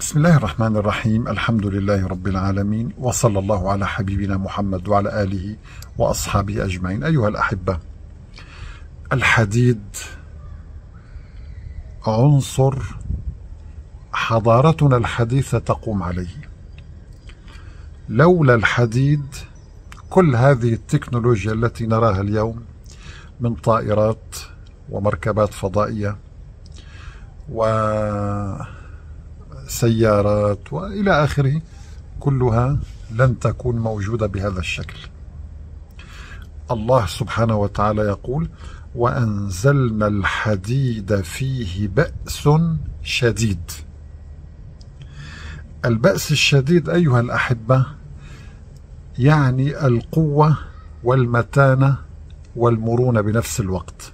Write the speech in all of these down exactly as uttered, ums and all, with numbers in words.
بسم الله الرحمن الرحيم. الحمد لله رب العالمين، وصلى الله على حبيبنا محمد وعلى آله وأصحابه أجمعين. أيها الأحبة، الحديد عنصر حضارتنا الحديثة تقوم عليه. لولا الحديد كل هذه التكنولوجيا التي نراها اليوم من طائرات ومركبات فضائية وسيارات وإلى آخره، كلها لن تكون موجودة بهذا الشكل. الله سبحانه وتعالى يقول: وأنزلنا الحديد فيه بأس شديد. البأس الشديد أيها الأحبة يعني القوة والمتانة والمرونة بنفس الوقت،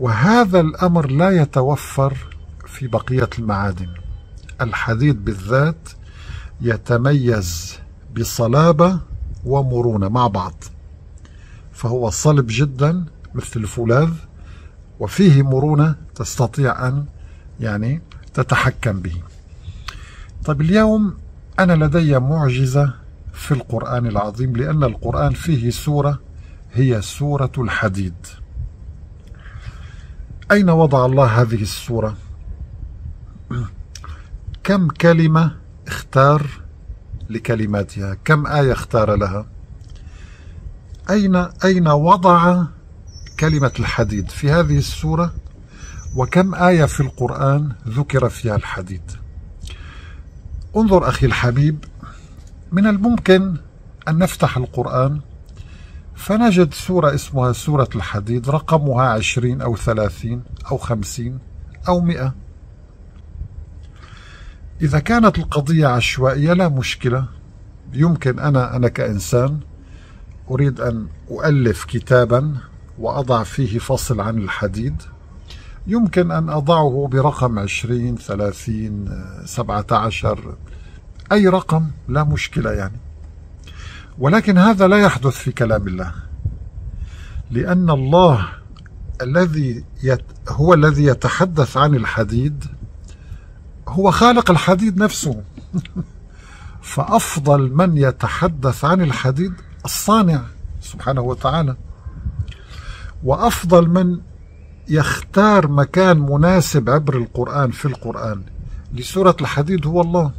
وهذا الأمر لا يتوفر في بقية المعادن. الحديد بالذات يتميز بصلابة ومرونة مع بعض، فهو صلب جدا مثل الفولاذ، وفيه مرونة تستطيع أن يعني تتحكم به. طيب، اليوم أنا لدي معجزة في القرآن العظيم، لأن القرآن فيه سورة هي سورة الحديد. أين وضع الله هذه السورة؟ كم كلمة اختار لكلماتها؟ كم آية اختار لها؟ أين أين وضع كلمة الحديد في هذه السورة؟ وكم آية في القرآن ذكر فيها الحديد؟ انظر أخي الحبيب، من الممكن أن نفتح القرآن فنجد سورة اسمها سورة الحديد، رقمها عشرين أو ثلاثين أو خمسين أو مئة. إذا كانت القضية عشوائية لا مشكلة، يمكن أنا أنا كإنسان أريد أن أؤلف كتابا وأضع فيه فصل عن الحديد، يمكن أن أضعه برقم عشرين، ثلاثين، سبعة عشر، أي رقم لا مشكلة يعني. ولكن هذا لا يحدث في كلام الله، لأن الله الذي يت... هو الذي يتحدث عن الحديد، هو خالق الحديد نفسه. فأفضل من يتحدث عن الحديد الصانع سبحانه وتعالى، وأفضل من يختار مكان مناسب عبر القرآن في القرآن لسورة الحديد هو الله،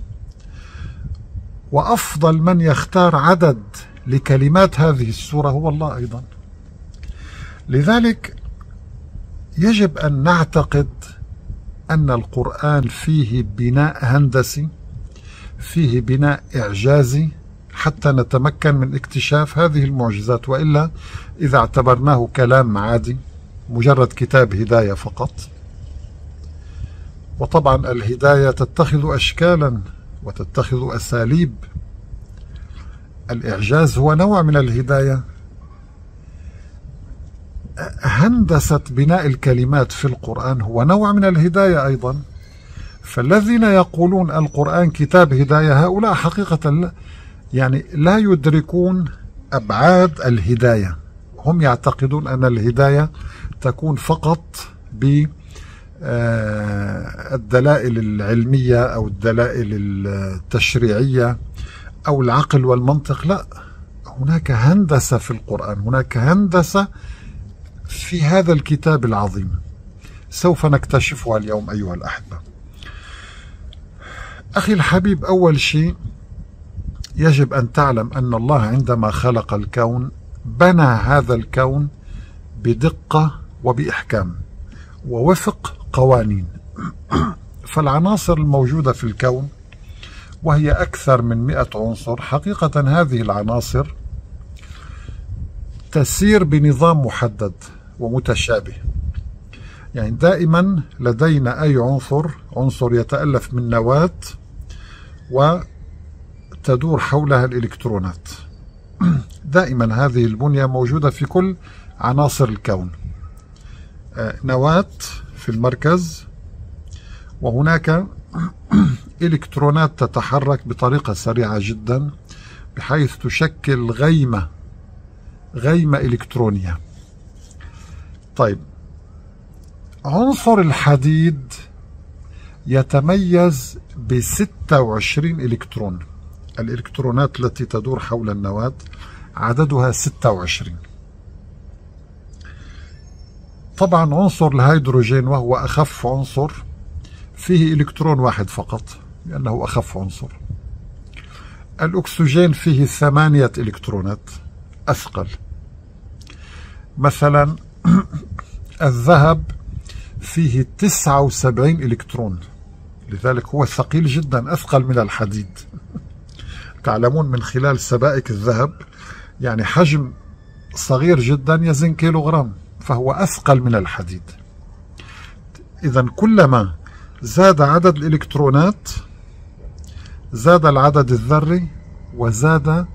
وأفضل من يختار عدد لكلمات هذه السورة هو الله أيضا. لذلك يجب أن نعتقد أن القرآن فيه بناء هندسي، فيه بناء إعجازي، حتى نتمكن من اكتشاف هذه المعجزات. وإلا إذا اعتبرناه كلام عادي، مجرد كتاب هداية فقط، وطبعا الهداية تتخذ أشكالا وتتخذ أساليب. الإعجاز هو نوع من الهداية. هندسة بناء الكلمات في القرآن هو نوع من الهداية أيضا. فالذين يقولون القرآن كتاب هداية، هؤلاء حقيقة يعني لا يدركون أبعاد الهداية. هم يعتقدون أن الهداية تكون فقط ب الدلائل العلمية أو الدلائل التشريعية أو العقل والمنطق. لا، هناك هندسة في القرآن، هناك هندسة في هذا الكتاب العظيم، سوف نكتشفها اليوم أيها الأحبة. أخي الحبيب، أول شيء يجب أن تعلم أن الله عندما خلق الكون بنى هذا الكون بدقة وبإحكام ووفق قوانين. فالعناصر الموجودة في الكون، وهي أكثر من مئة عنصر، حقيقة هذه العناصر تسير بنظام محدد ومتشابه. يعني دائما لدينا أي عنصر عنصر يتألف من نواة وتدور حولها الإلكترونات. دائما هذه البنية موجودة في كل عناصر الكون، نواة في المركز، وهناك إلكترونات تتحرك بطريقة سريعة جدا بحيث تشكل غيمة غيمة إلكترونية. طيب، عنصر الحديد يتميز ب ستة وعشرين إلكترون. الإلكترونات التي تدور حول النواة عددها ستة وعشرين. طبعا عنصر الهيدروجين وهو أخف عنصر فيه إلكترون واحد فقط لأنه أخف عنصر. الأكسجين فيه ثمانية إلكترونات أثقل. مثلا الذهب فيه تسعة وسبعين إلكترون، لذلك هو ثقيل جدا، أثقل من الحديد. تعلمون من خلال سبائك الذهب يعني حجم صغير جدا يزن كيلوغرام، فهو أثقل من الحديد. إذا كلما زاد عدد الإلكترونات زاد العدد الذري وزاد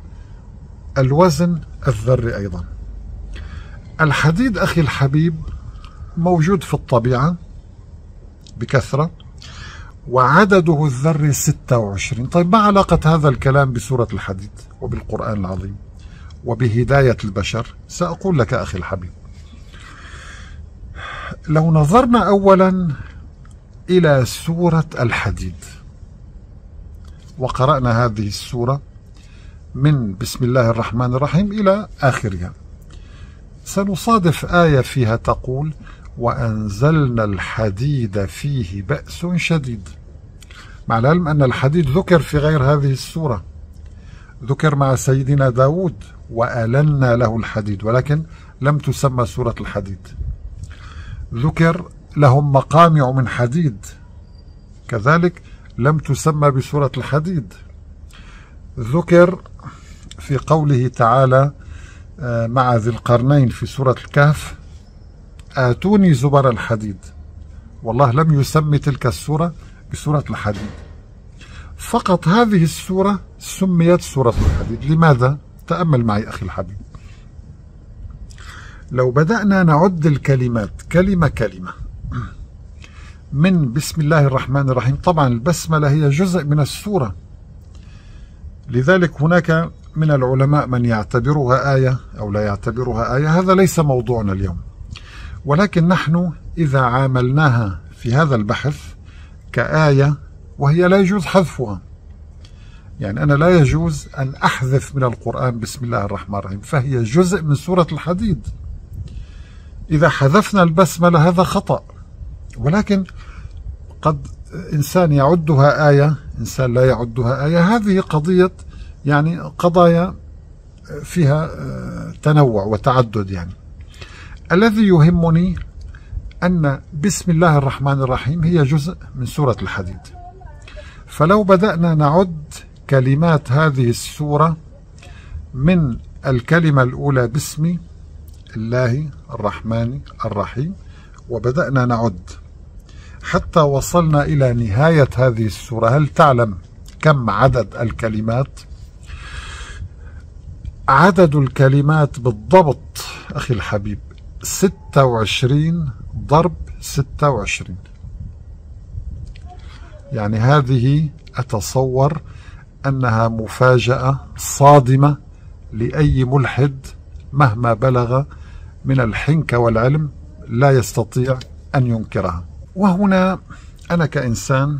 الوزن الذري أيضا. الحديد أخي الحبيب موجود في الطبيعة بكثرة وعدده الذري ستة وعشرين. طيب ما علاقة هذا الكلام بسورة الحديد وبالقرآن العظيم وبهداية البشر؟ سأقول لك أخي الحبيب. لو نظرنا أولا إلى سورة الحديد وقرأنا هذه السورة من بسم الله الرحمن الرحيم إلى آخرها، سنصادف آية فيها تقول وأنزلنا الحديد فيه بأس شديد. مع العلم أن الحديد ذكر في غير هذه السورة، ذكر مع سيدنا داود وألنا له الحديد، ولكن لم تسمى سورة الحديد. ذكر لهم مقامع من حديد، كذلك لم تسمى بسورة الحديد. ذكر في قوله تعالى مع ذي القرنين في سورة الكهف آتوني زبر الحديد، والله لم يسمي تلك السورة بسورة الحديد. فقط هذه السورة سميت سورة الحديد. لماذا؟ تأمل معي أخي الحبيب. لو بدأنا نعد الكلمات كلمة كلمة من بسم الله الرحمن الرحيم، طبعا البسملة هي جزء من السورة، لذلك هناك من العلماء من يعتبرها آية أو لا يعتبرها آية، هذا ليس موضوعنا اليوم. ولكن نحن إذا عاملناها في هذا البحث كآية، وهي لا يجوز حذفها، يعني أنا لا يجوز أن أحذف من القرآن بسم الله الرحمن الرحيم، فهي جزء من سورة الحديد. إذا حذفنا البسملة هذا خطأ، ولكن قد إنسان يعدها آية، إنسان لا يعدها آية، هذه قضية يعني قضايا فيها تنوع وتعدد. يعني الذي يهمني أن بسم الله الرحمن الرحيم هي جزء من سورة الحديد. فلو بدأنا نعد كلمات هذه السورة من الكلمة الأولى باسم الله الرحمن الرحيم، وبدأنا نعد حتى وصلنا إلى نهاية هذه السورة، هل تعلم كم عدد الكلمات؟ عدد الكلمات بالضبط أخي الحبيب ستة وعشرين ضرب ستة وعشرين، يعني هذه أتصور أنها مفاجأة صادمة لأي ملحد مهما بلغ من الحنكة والعلم لا يستطيع أن ينكرها. وهنا أنا كإنسان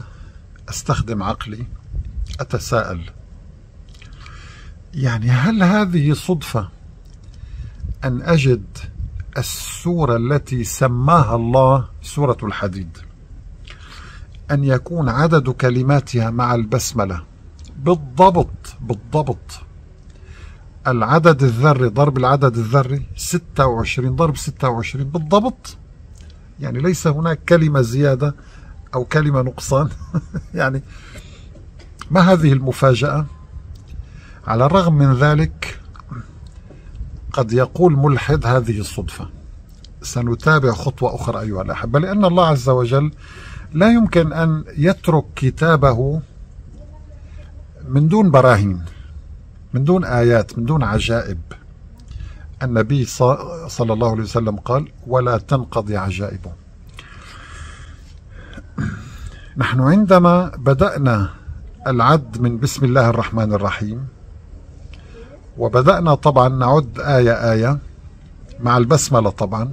أستخدم عقلي أتساءل، يعني هل هذه صدفة أن أجد السورة التي سماها الله سورة الحديد أن يكون عدد كلماتها مع البسملة بالضبط بالضبط العدد الذري ضرب العدد الذري ستة وعشرين ضرب ستة وعشرين بالضبط، يعني ليس هناك كلمة زيادة أو كلمة نقصان يعني ما هذه المفاجأة؟ على الرغم من ذلك قد يقول ملحد هذه الصدفة. سنتابع خطوة أخرى أيها الأحبة، لأن الله عز وجل لا يمكن أن يترك كتابه من دون براهين، من دون آيات، من دون عجائب. النبي صلى الله عليه وسلم قال ولا تنقضي عجائبه. نحن عندما بدأنا العد من بسم الله الرحمن الرحيم وبدأنا طبعا نعد آية آية مع البسملة، طبعا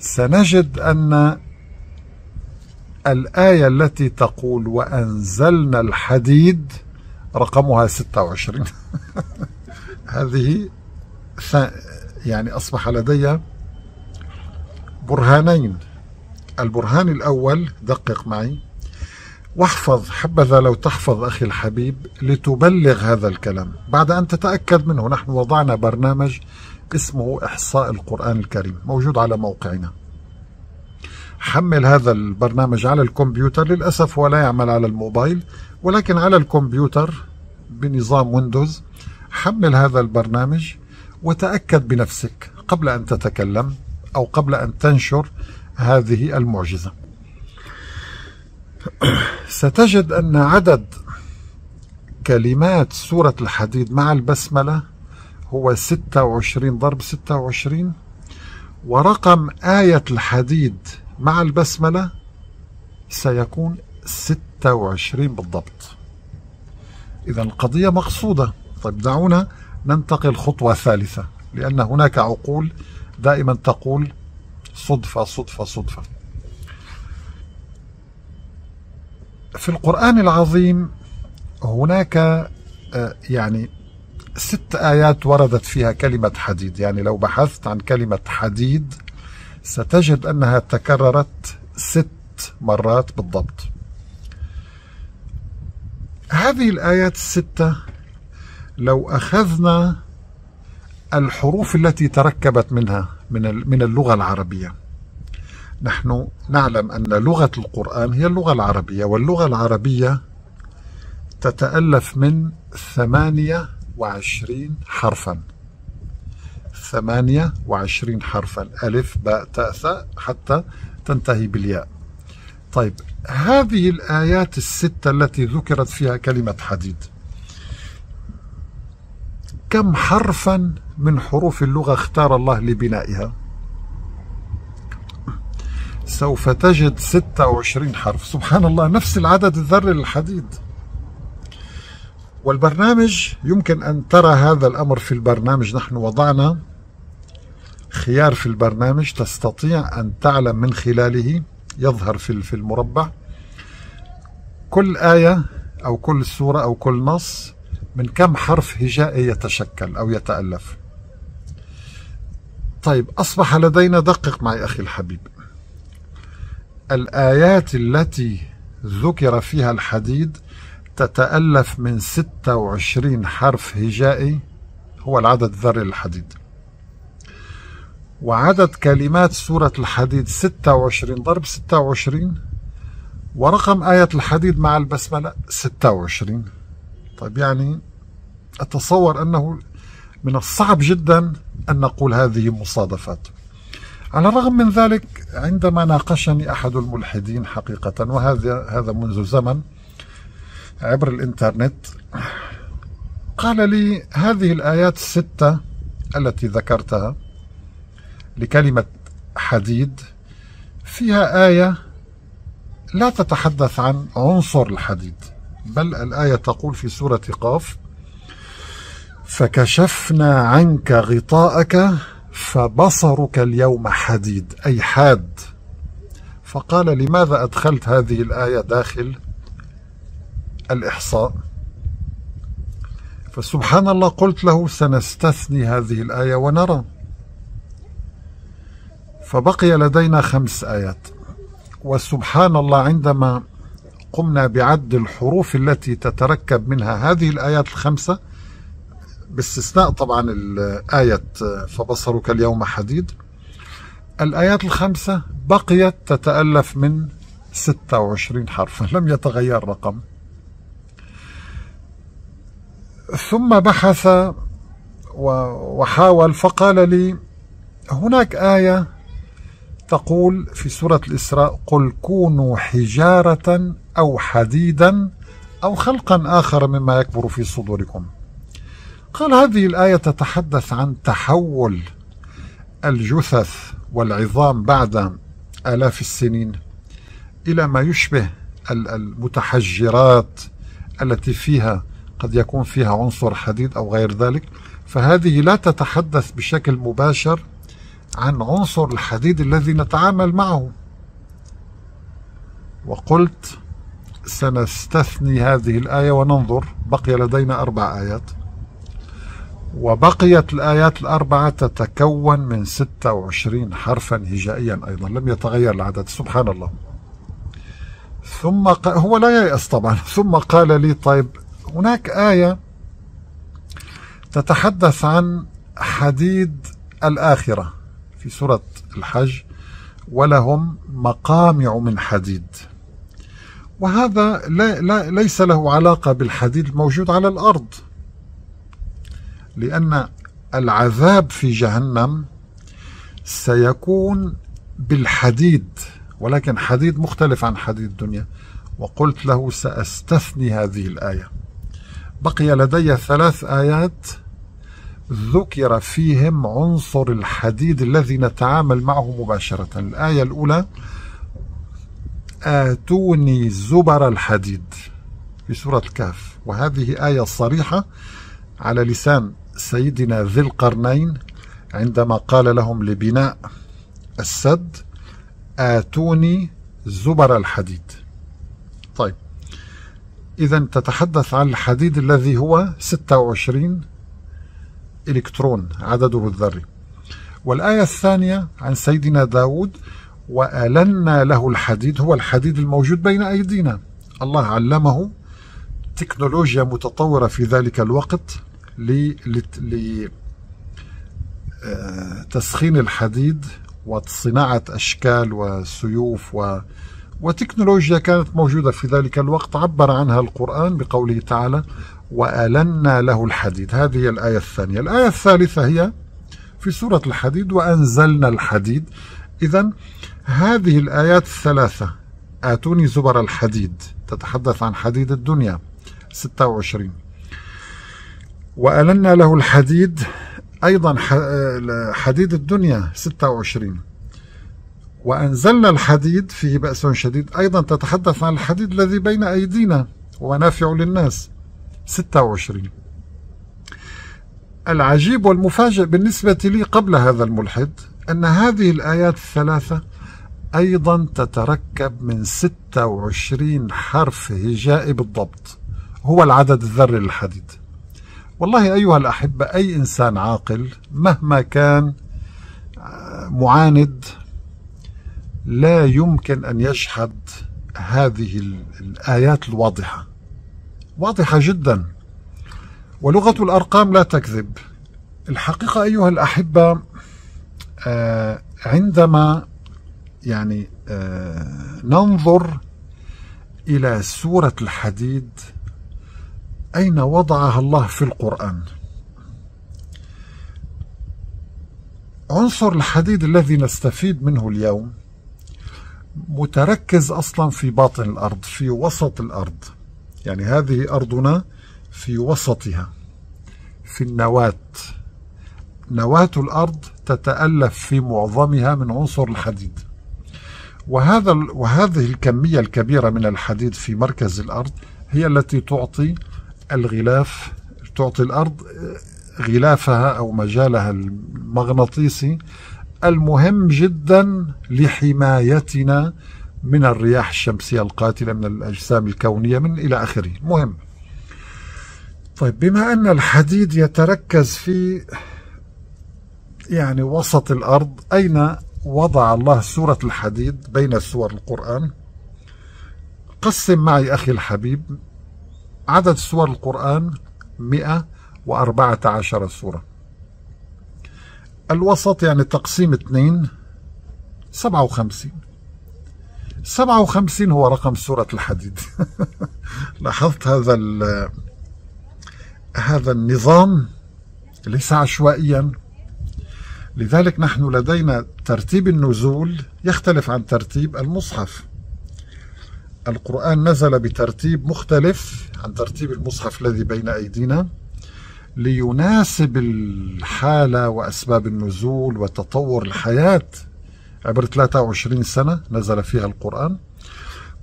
سنجد أن الآية التي تقول وأنزلنا الحديد رقمها ستة وعشرين هذه يعني أصبح لدي برهانين. البرهان الأول، دقق معي واحفظ، حبذا لو تحفظ أخي الحبيب لتبلغ هذا الكلام بعد أن تتأكد منه. نحن وضعنا برنامج اسمه إحصاء القرآن الكريم، موجود على موقعنا. حمل هذا البرنامج على الكمبيوتر، للأسف ولا يعمل على الموبايل ولكن على الكمبيوتر بنظام ويندوز. حمل هذا البرنامج وتأكد بنفسك قبل أن تتكلم أو قبل أن تنشر هذه المعجزة. ستجد أن عدد كلمات سورة الحديد مع البسملة هو ستة وعشرين ضرب ستة وعشرين، ورقم آية الحديد مع البسملة سيكون ستة وعشرين بالضبط. إذا القضية مقصودة. طيب دعونا ننتقل خطوة ثالثة، لأن هناك عقول دائما تقول صدفة صدفة صدفة. في القرآن العظيم هناك يعني ست آيات وردت فيها كلمة حديد، يعني لو بحثت عن كلمة حديد ستجد أنها تكررت ست مرات بالضبط. هذه الآيات الستة لو أخذنا الحروف التي تركبت منها من اللغة العربية، نحن نعلم أن لغة القرآن هي اللغة العربية، واللغة العربية تتألف من ثمانية وعشرين حرفا، ثمانية وعشرين حرفا، ألف باء تاء ثاء حتى تنتهي بالياء. طيب هذه الآيات الستة التي ذكرت فيها كلمة حديد كم حرفا من حروف اللغة اختار الله لبنائها؟ سوف تجد ستة وعشرين حرف. سبحان الله، نفس العدد الذري للحديد. والبرنامج يمكن أن ترى هذا الأمر في البرنامج، نحن وضعنا خيار في البرنامج تستطيع أن تعلم من خلاله، يظهر في المربع كل آية أو كل سورة أو كل نص من كم حرف هجائي يتشكل أو يتألف. طيب أصبح لدينا، دقق معي أخي الحبيب، الآيات التي ذكر فيها الحديد تتألف من ستة وعشرين حرف هجائي، هو العدد الذري للحديد، وعدد كلمات سورة الحديد ستة وعشرين ضرب ستة وعشرين، ورقم آية الحديد مع البسملة ستة وعشرين. طيب يعني أتصور أنه من الصعب جدا أن نقول هذه مصادفات. على الرغم من ذلك عندما ناقشني أحد الملحدين حقيقة، وهذا هذا منذ زمن عبر الإنترنت، قال لي هذه الآيات الستة التي ذكرتها لكلمة حديد فيها آية لا تتحدث عن عنصر الحديد، بل الآية تقول في سورة قاف فكشفنا عنك غطاءك فبصرك اليوم حديد، أي حاد. فقال لماذا أدخلت هذه الآية داخل الإحصاء؟ فسبحان الله قلت له سنستثني هذه الآية ونرى. فبقي لدينا خمس آيات، وسبحان الله عندما قمنا بعد الحروف التي تتركب منها هذه الآيات الخمسة، باستثناء طبعا آية فبصرك اليوم حديد، الآيات الخمسة بقيت تتألف من ستة وعشرين حرفا، لم يتغير رقم. ثم بحث وحاول، فقال لي هناك آية تقول في سورة الإسراء قل كونوا حجارة أو حديدا أو خلقا آخر مما يكبر في صدوركم. قال هذه الآية تتحدث عن تحول الجثث والعظام بعد آلاف السنين إلى ما يشبه المتحجرات التي فيها قد يكون فيها عنصر حديد أو غير ذلك. فهذه لا تتحدث بشكل مباشر عن عنصر الحديد الذي نتعامل معه، وقلت سنستثني هذه الآية وننظر. بقي لدينا أربع آيات، وبقيت الآيات الأربعة تتكون من ستة وعشرين حرفا هجائيا أيضا، لم يتغير العدد، سبحان الله. ثم قال، هو لا ييأس طبعا، ثم قال لي طيب هناك آية تتحدث عن حديد الآخرة في سورة الحج، ولهم مقامع من حديد، وهذا لا لا ليس له علاقة بالحديد الموجود على الأرض، لأن العذاب في جهنم سيكون بالحديد، ولكن حديد مختلف عن حديد الدنيا. وقلت له سأستثني هذه الآية. بقي لدي ثلاث آيات ذكر فيهم عنصر الحديد الذي نتعامل معه مباشرة. الآية الأولى آتوني زبر الحديد في سورة الكهف، وهذه آية صريحة على لسان سيدنا ذي القرنين عندما قال لهم لبناء السد آتوني زبر الحديد. طيب، إذا تتحدث عن الحديد الذي هو ستة وعشرين إلكترون عدده الذري. والآية الثانية عن سيدنا داود وألنا له الحديد، هو الحديد الموجود بين أيدينا، الله علمه تكنولوجيا متطورة في ذلك الوقت لتسخين الحديد وصناعة أشكال وسيوف و... وتكنولوجيا كانت موجودة في ذلك الوقت، عبر عنها القرآن بقوله تعالى وألنا له الحديد. هذه الآية الثانية. الآية الثالثة هي في سورة الحديد وأنزلنا الحديد. إذن هذه الآيات الثلاثة، آتوني زبر الحديد تتحدث عن حديد الدنيا ستة وعشرين، وألنا له الحديد أيضا حديد الدنيا ستة وعشرين، وأنزلنا الحديد فيه بأس شديد أيضا تتحدث عن الحديد الذي بين أيدينا ونافع للناس ستة وعشرين. العجيب والمفاجئ بالنسبة لي قبل هذا الملحد أن هذه الآيات الثلاثة أيضا تتركب من ستة وعشرين حرف هجائي بالضبط، هو العدد الذري للحديد. والله أيها الأحبة، أي إنسان عاقل مهما كان معاند لا يمكن أن يجحد هذه الآيات الواضحة، واضحة جدا، ولغة الأرقام لا تكذب. الحقيقة أيها الأحبة، عندما يعني ننظر إلى سورة الحديد أين وضعها الله في القرآن، عنصر الحديد الذي نستفيد منه اليوم متركز أصلا في باطن الأرض، في وسط الأرض، يعني هذه أرضنا في وسطها، في النواة. نواة الأرض تتألف في معظمها من عنصر الحديد، وهذا وهذه الكمية الكبيرة من الحديد في مركز الأرض هي التي تعطي الغلاف، تعطي الأرض غلافها أو مجالها المغناطيسي المهم جدا لحمايتنا من الرياح الشمسية القاتلة، من الأجسام الكونية، من إلى آخره، مهم. طيب، بما أن الحديد يتركز في يعني وسط الأرض، أين وضع الله سورة الحديد بين سور القرآن؟ قسم معي أخي الحبيب عدد سور القرآن مئة وأربعة عشر سورة، الوسط يعني تقسيم اثنين، سبعة وخمسين. سبعة وخمسين هو رقم سورة الحديد. لاحظت هذا هذا النظام ليس عشوائيا. لذلك نحن لدينا ترتيب النزول يختلف عن ترتيب المصحف. القرآن نزل بترتيب مختلف عن ترتيب المصحف الذي بين أيدينا ليناسب الحالة وأسباب النزول وتطور الحياة عبر ثلاثة وعشرين سنة نزل فيها القرآن.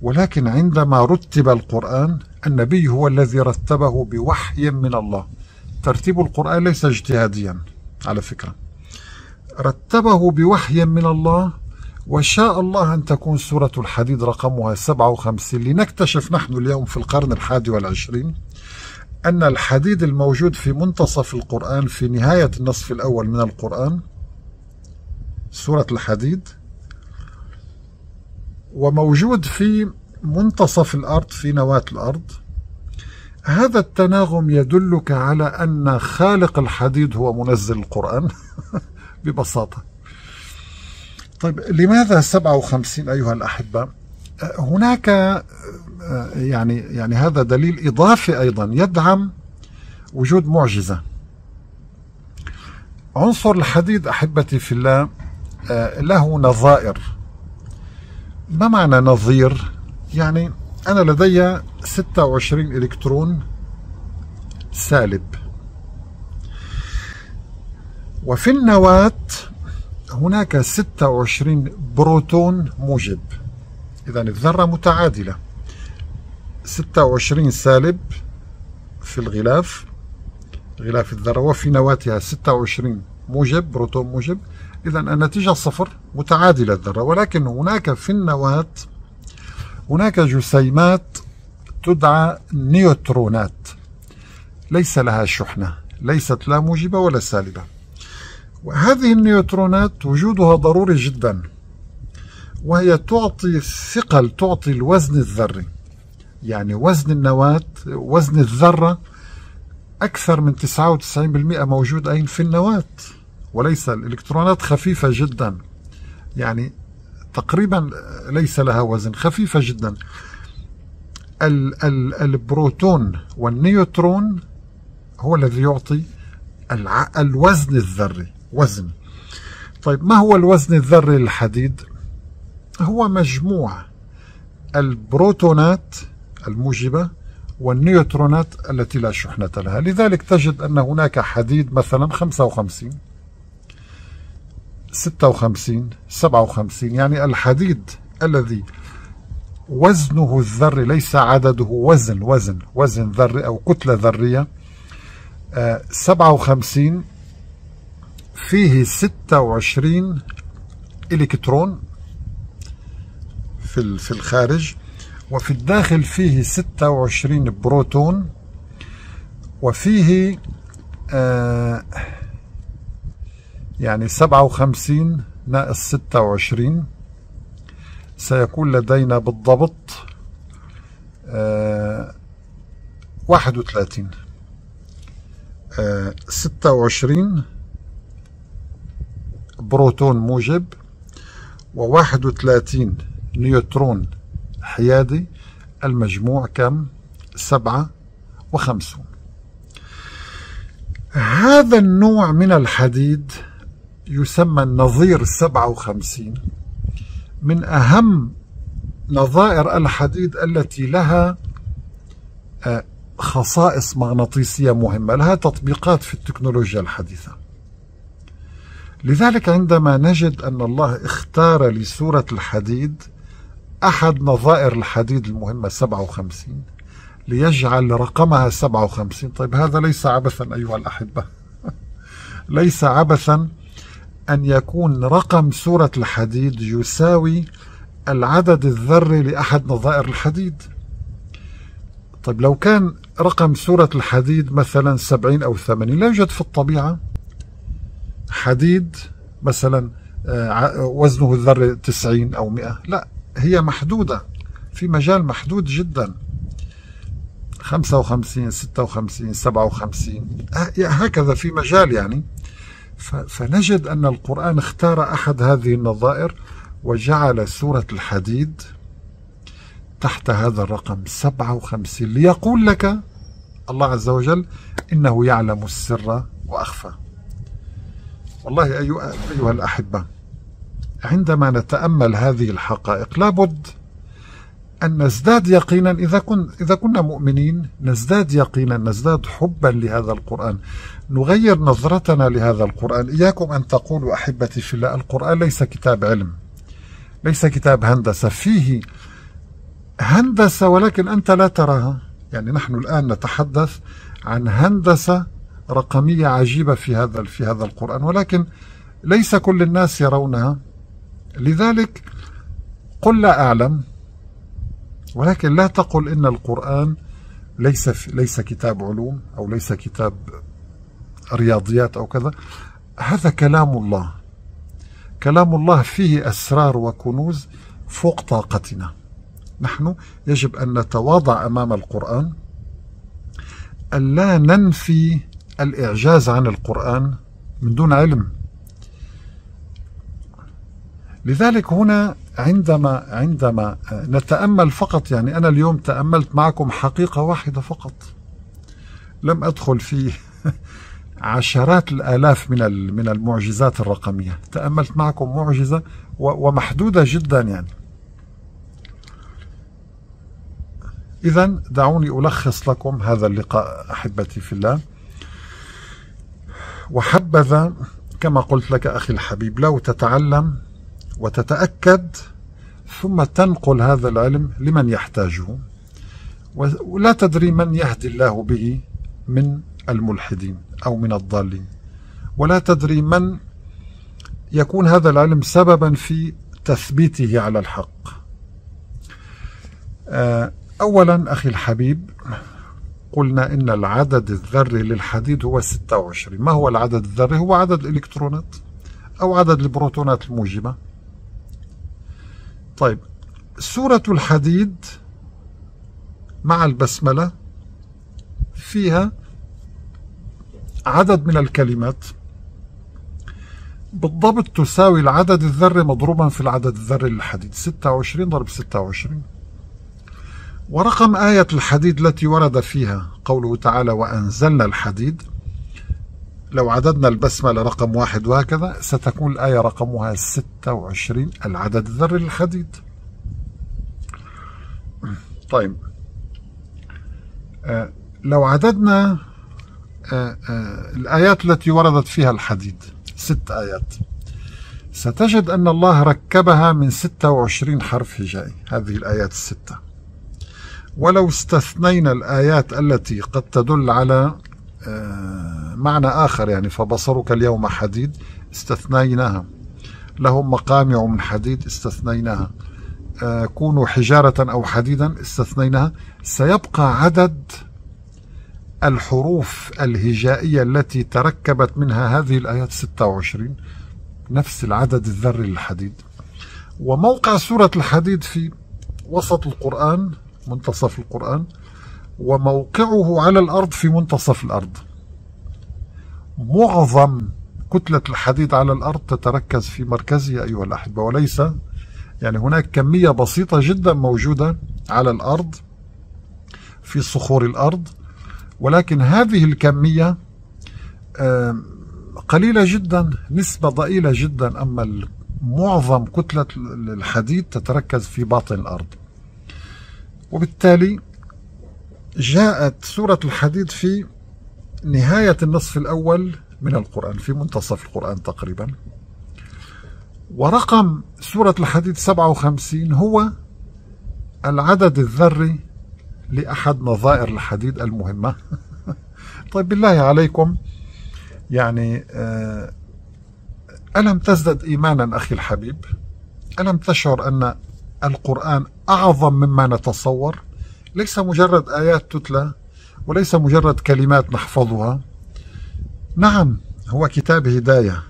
ولكن عندما رتب القرآن، النبي هو الذي رتبه بوحي من الله. ترتيب القرآن ليس اجتهاديا على فكرة، رتبه بوحي من الله، وشاء الله أن تكون سورة الحديد رقمها سبعة وخمسين لنكتشف نحن اليوم في القرن الحادي والعشرين أن الحديد الموجود في منتصف القرآن في نهاية النصف الأول من القرآن سورة الحديد، وموجود في منتصف الأرض في نواة الأرض. هذا التناغم يدلك على أن خالق الحديد هو منزل القرآن ببساطة. طيب لماذا سبعة وخمسين أيها الأحبة؟ هناك يعني يعني هذا دليل إضافي أيضا يدعم وجود معجزة. عنصر الحديد أحبتي في الله له نظائر. ما معنى نظير؟ يعني أنا لدي ستة وعشرين إلكترون سالب، وفي النواة هناك ستة وعشرين بروتون موجب. إذا الذرة متعادلة، ستة وعشرين سالب في الغلاف غلاف الذرة وفي نواتها ستة وعشرين موجب بروتون موجب، إذا النتيجة صفر، متعادلة الذرة. ولكن هناك في النواة هناك جسيمات تدعى نيوترونات ليس لها شحنة، ليست لا موجبة ولا سالبة، وهذه النيوترونات وجودها ضروري جدا، وهي تعطي ثقل، تعطي الوزن الذري. يعني وزن النواة، وزن الذرة أكثر من تسعة وتسعين بالمئة موجود أين؟ في النواة، وليس الإلكترونات خفيفة جدا، يعني تقريبا ليس لها وزن، خفيفة جدا. ال ال البروتون والنيوترون هو الذي يعطي الوزن الذري، وزن. طيب ما هو الوزن الذري للحديد؟ هو مجموع البروتونات الموجبة والنيوترونات التي لا شحنة لها. لذلك تجد أن هناك حديد مثلا خمسة وخمسين، ستة وخمسين، سبعة وخمسين، يعني الحديد الذي وزنه الذري ليس عدده، وزن وزن وزن ذري أو كتلة ذرية سبعة وخمسين، فيه ستة وعشرين إلكترون في في الخارج، وفي الداخل فيه ستة وعشرين بروتون، وفيه آه يعني سبعة وخمسين ناقص ستة وعشرين سيكون لدينا بالضبط آه واحد وثلاثين. آه ستة وعشرين بروتون موجب وواحد وثلاثين نيوترون حيادي، المجموع كم؟ سبعة وخمسون. هذا النوع من الحديد يسمى النظير سبعة وخمسين، من أهم نظائر الحديد التي لها خصائص مغناطيسية مهمة، لها تطبيقات في التكنولوجيا الحديثة. لذلك عندما نجد أن الله اختار لسورة الحديد أحد نظائر الحديد المهمة سبعة وخمسين ليجعل رقمها سبعة وخمسين، طيب هذا ليس عبثا أيها الأحبة. ليس عبثا أن يكون رقم سورة الحديد يساوي العدد الذري لأحد نظائر الحديد. طيب لو كان رقم سورة الحديد مثلا سبعين أو ثمانين، لا يوجد في الطبيعة حديد مثلا وزنه الذري تسعين أو مئة، لا، هي محدودة في مجال محدود جدا، خمسة وخمسين، ستة وخمسين، سبعة وخمسين، هكذا في مجال يعني. فنجد أن القرآن اختار أحد هذه النظائر وجعل سورة الحديد تحت هذا الرقم سبعة وخمسين، ليقول لك الله عز وجل إنه يعلم السر وأخفى. والله أيها الأحبة عندما نتأمل هذه الحقائق لابد أن نزداد يقينا، إذا كن إذا كنا مؤمنين نزداد يقينا، نزداد حبا لهذا القرآن، نغير نظرتنا لهذا القرآن. إياكم أن تقولوا أحبتي في الله القرآن ليس كتاب علم، ليس كتاب هندسة، فيه هندسة ولكن أنت لا تراها. يعني نحن الآن نتحدث عن هندسة رقمية عجيبة في هذا في هذا القرآن، ولكن ليس كل الناس يرونها، لذلك قل لا أعلم، ولكن لا تقل إن القرآن ليس ليس كتاب علوم أو ليس كتاب رياضيات أو كذا. هذا كلام الله، كلام الله فيه أسرار وكنوز فوق طاقتنا. نحن يجب أن نتواضع أمام القرآن، ألا ننفي الإعجاز عن القرآن من دون علم. لذلك هنا عندما عندما نتأمل فقط، يعني أنا اليوم تأملت معكم حقيقة واحدة فقط، لم أدخل في عشرات الآلاف من من المعجزات الرقمية، تأملت معكم معجزة ومحدودة جدا يعني. إذن دعوني ألخص لكم هذا اللقاء أحبتي في الله. وحبذا كما قلت لك أخي الحبيب لو تتعلم وتتأكد ثم تنقل هذا العلم لمن يحتاجه، ولا تدري من يهدي الله به من الملحدين أو من الضالين، ولا تدري من يكون هذا العلم سببا في تثبيته على الحق. أولا أخي الحبيب قلنا إن العدد الذري للحديد هو ستة وعشرين. ما هو العدد الذري؟ هو عدد الإلكترونات أو عدد البروتونات الموجبة. طيب سورة الحديد مع البسملة فيها عدد من الكلمات بالضبط تساوي العدد الذري مضروبا في العدد الذري للحديد، ستة وعشرين ضرب ستة وعشرين. ورقم آية الحديد التي ورد فيها قوله تعالى وأنزلنا الحديد، لو عددنا البسملة رقم واحد وهكذا ستكون الآية رقمها ستة وعشرين، العدد الذري للحديد. طيب آه لو عددنا آه آه الآيات التي وردت فيها الحديد ست آيات، ستجد أن الله ركبها من ستة وعشرين حرف هجائي، هذه الآيات الستة. ولو استثنينا الآيات التي قد تدل على معنى آخر، يعني فبصرك اليوم حديد استثنيناها، لهم مقامع من حديد استثنيناها، كونوا حجارة أو حديدا استثنيناها، سيبقى عدد الحروف الهجائية التي تركبت منها هذه الآيات ستة وعشرين، نفس العدد الذري للحديد. وموقع سورة الحديد في وسط القرآن، منتصف القرآن، وموقعه على الأرض في منتصف الأرض. معظم كتلة الحديد على الأرض تتركز في مركزها أيها الأحبة، وليس يعني هناك كمية بسيطة جدا موجودة على الأرض في صخور الأرض، ولكن هذه الكمية قليلة جدا، نسبة ضئيلة جدا. أما معظم كتلة الحديد تتركز في باطن الأرض، وبالتالي جاءت سورة الحديد في نهاية النصف الأول من القرآن، في منتصف القرآن تقريبا. ورقم سورة الحديد سبعة وخمسين هو العدد الذري لأحد نظائر الحديد المهمة. طيب بالله عليكم، يعني ألم تزدد إيمانا أخي الحبيب؟ ألم تشعر أن القرآن أعظم مما نتصور؟ ليس مجرد آيات تتلى، وليس مجرد كلمات نحفظها. نعم هو كتاب هداية،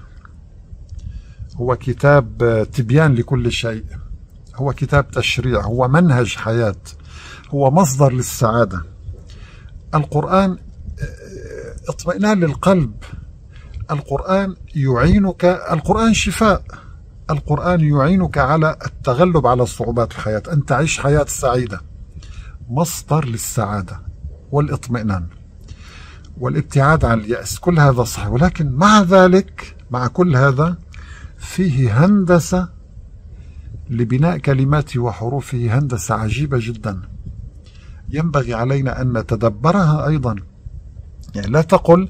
هو كتاب تبيان لكل شيء، هو كتاب تشريع، هو منهج حياة، هو مصدر للسعادة. القرآن اطمئنان للقلب، القرآن يعينك، القرآن شفاء، القرآن يعينك على التغلب على صعوبات الحياة، أن تعيش حياة سعيدة، مصدر للسعادة والإطمئنان والابتعاد عن اليأس. كل هذا صحيح، ولكن مع ذلك، مع كل هذا، فيه هندسة لبناء كلماته وحروفه، هندسة عجيبة جدا ينبغي علينا أن نتدبرها أيضا. يعني لا تقل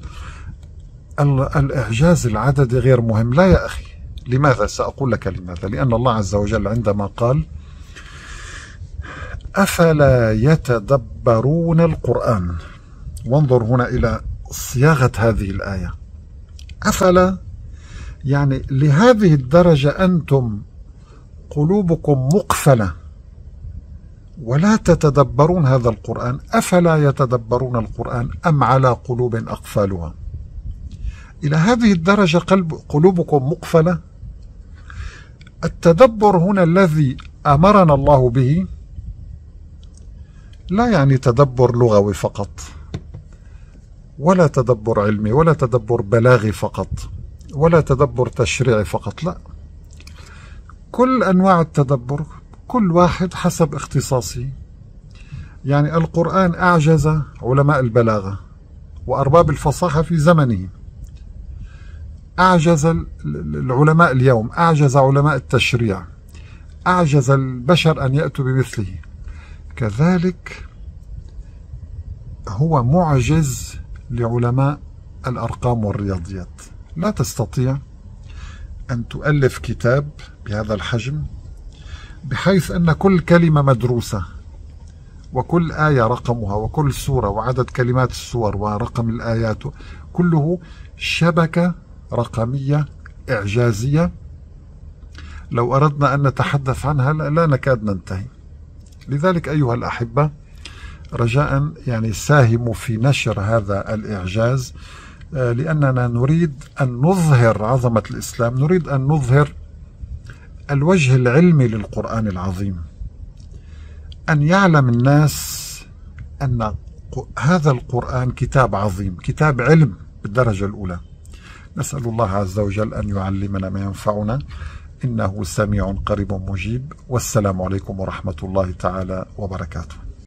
الإعجاز العددي غير مهم، لا يا أخي. لماذا؟ سأقول لك لماذا. لأن الله عز وجل عندما قال أفلا يتدبرون القرآن، وانظر هنا إلى صياغة هذه الآية، أفلا، يعني لهذه الدرجة أنتم قلوبكم مقفلة ولا تتدبرون هذا القرآن، أفلا يتدبرون القرآن أم على قلوب أقفالها؟ إلى هذه الدرجة قلب قلوبكم مقفلة. التدبر هنا الذي أمرنا الله به لا يعني تدبر لغوي فقط، ولا تدبر علمي، ولا تدبر بلاغي فقط، ولا تدبر تشريعي فقط، لا، كل أنواع التدبر، كل واحد حسب اختصاصه. يعني القرآن أعجز علماء البلاغة وأرباب الفصاحة في زمنه، أعجز العلماء اليوم، أعجز علماء التشريع، أعجز البشر أن يأتوا بمثله. كذلك هو معجز لعلماء الأرقام والرياضيات، لا تستطيع أن تؤلف كتاب بهذا الحجم بحيث أن كل كلمة مدروسة، وكل آية رقمها، وكل سورة، وعدد كلمات السور، ورقم الآيات، كله شبكة رقمية إعجازية لو أردنا أن نتحدث عنها لا نكاد ننتهي. لذلك أيها الأحبة، رجاء يعني ساهموا في نشر هذا الإعجاز، لأننا نريد أن نظهر عظمة الإسلام، نريد أن نظهر الوجه العلمي للقرآن العظيم، أن يعلم الناس أن هذا القرآن كتاب عظيم، كتاب علم بالدرجة الأولى. نسأل الله عز وجل أن يعلمنا ما ينفعنا، إنه سميع قريب مجيب. والسلام عليكم ورحمة الله تعالى وبركاته.